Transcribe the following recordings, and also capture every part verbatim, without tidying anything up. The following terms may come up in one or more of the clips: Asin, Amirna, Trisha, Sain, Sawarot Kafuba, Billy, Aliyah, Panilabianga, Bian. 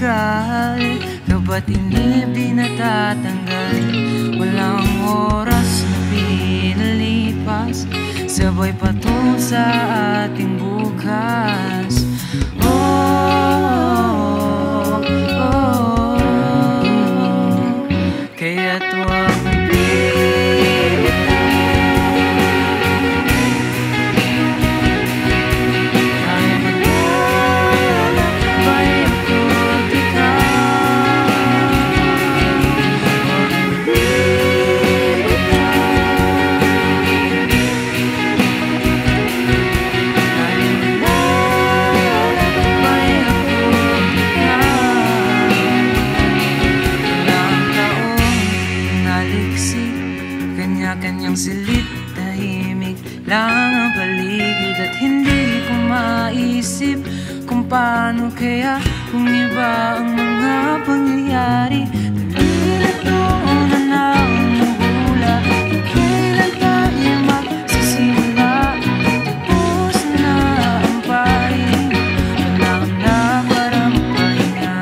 matagal, na ba't inibig natatanggal? Walang oras na pinalipas, sabay patungo sa ating bukas. Paano kaya kung iba ang mga pangyayari? Tagilan noon na naunugula, tagilan tayo magsisimula. Tapos na ang pain, walang naparang pahinga.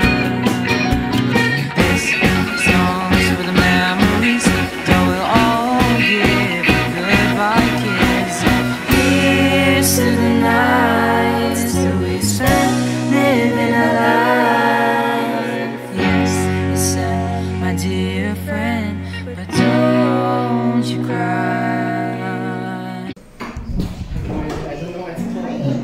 This songs for the memories that we'll all give goodbye kiss. Here's to the nights that we spent living our life. Yes, it's sad, my dear friend, but don't you cry. I don't know what's going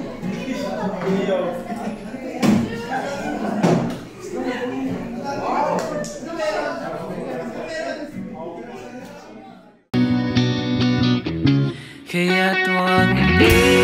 on. Kaya tuwag hindi.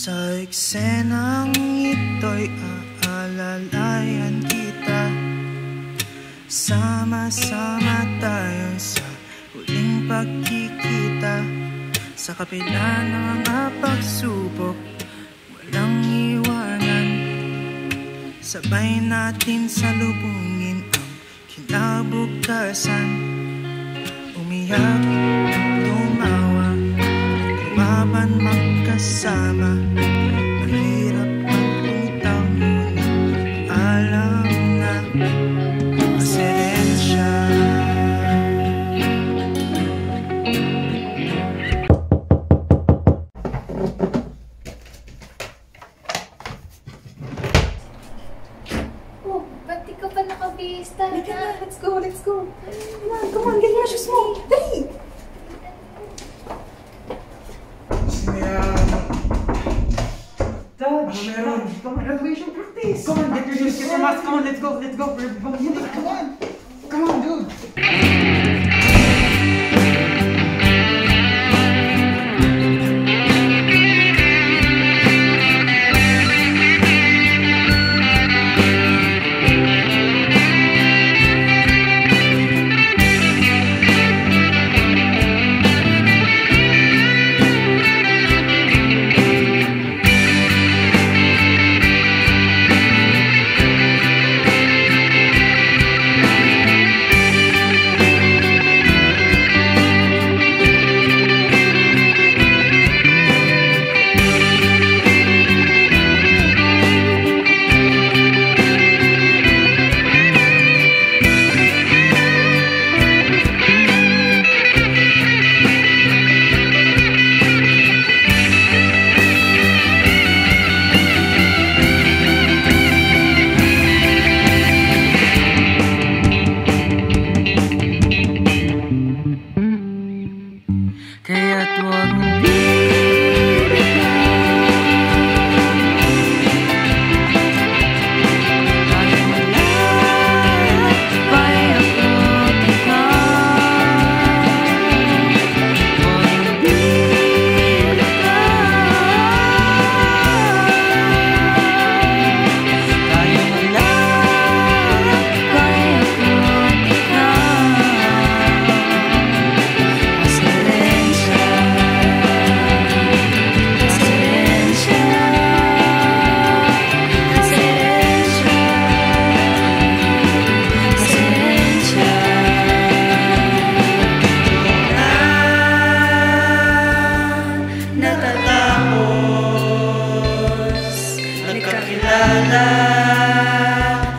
Sa eksenang ito'y aalalayan kita. Sama-sama tayo sa huling pagkikita. Sa kapila ng mga pagsubok, walang iwanan. Sabay natin salubungin ang kinabukasan. Umiyak, tumawa, tumaban magkasama. Mahirap magpuntaw, alam na pasirensya. Oh, ba't di ka pa nakabihis talaga? Let's go, let's go. Come on, come on, get your shoes mo. Dali! Meron. Come on, graduation practice. Come on, get your shoes, get your mask. Come on, let's go, let's go. Come on, come on, dude. We'll be right back. natatapos, nagkakilala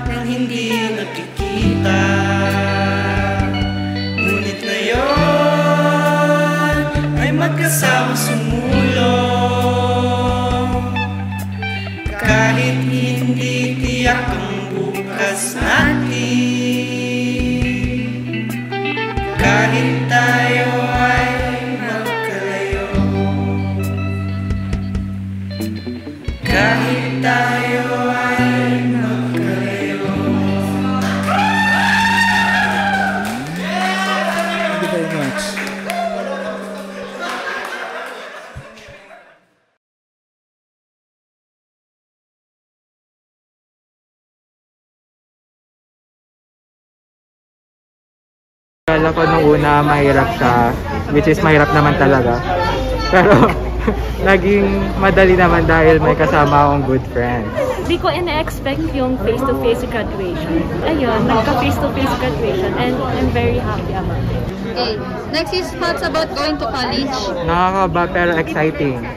nang hindi nagkikita. Ngunit ngayon ay magkasama sumulong, kahit hindi tiyak ang bukas natin, kahit tayo ay magkalayo, kahit tayo ay magkalayo. Thank you very much. Kala ko nung una mahirap siya, which is mahirap naman talaga. Pero naging madali naman dahil may kasama akong good friends. Di ko ina-expect yung face-to-face graduation. Ayun, nagka-face-to-face graduation and I'm very happy about it. Okay, next is thoughts about going to college. Nakakaba pero exciting.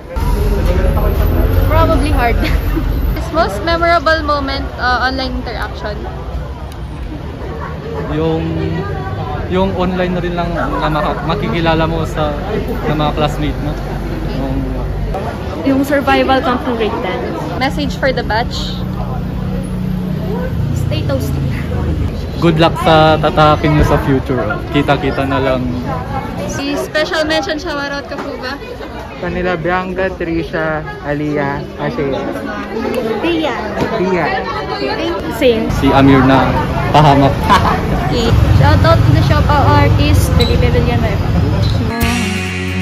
Probably hard. It's most memorable moment, uh, online interaction. Yung... yung online na rin lang na makikilala mo sa na mga classmate mo. Yung, yung survival camp ng grade ten. Message for the batch. Stay toasty. Good luck sa tatakin nyo sa future. Kita-kita na lang. Si special mention Sawarot Kafuba. Panilabianga, Trisha, Aliyah, Asin. Bian. Bian. Sain. Si Amirna. Pahamak. Okay. Shout out to the shop artist, Billy, Billy, Bian, Bian.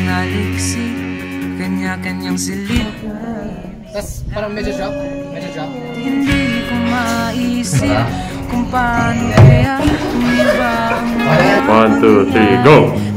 Naliksik, kanya-kanyang silip. Tapos parang medyo drop. Medyo drop. Hindi ko maisip kung paano kaya tumiba ang mga. One, two, three, go!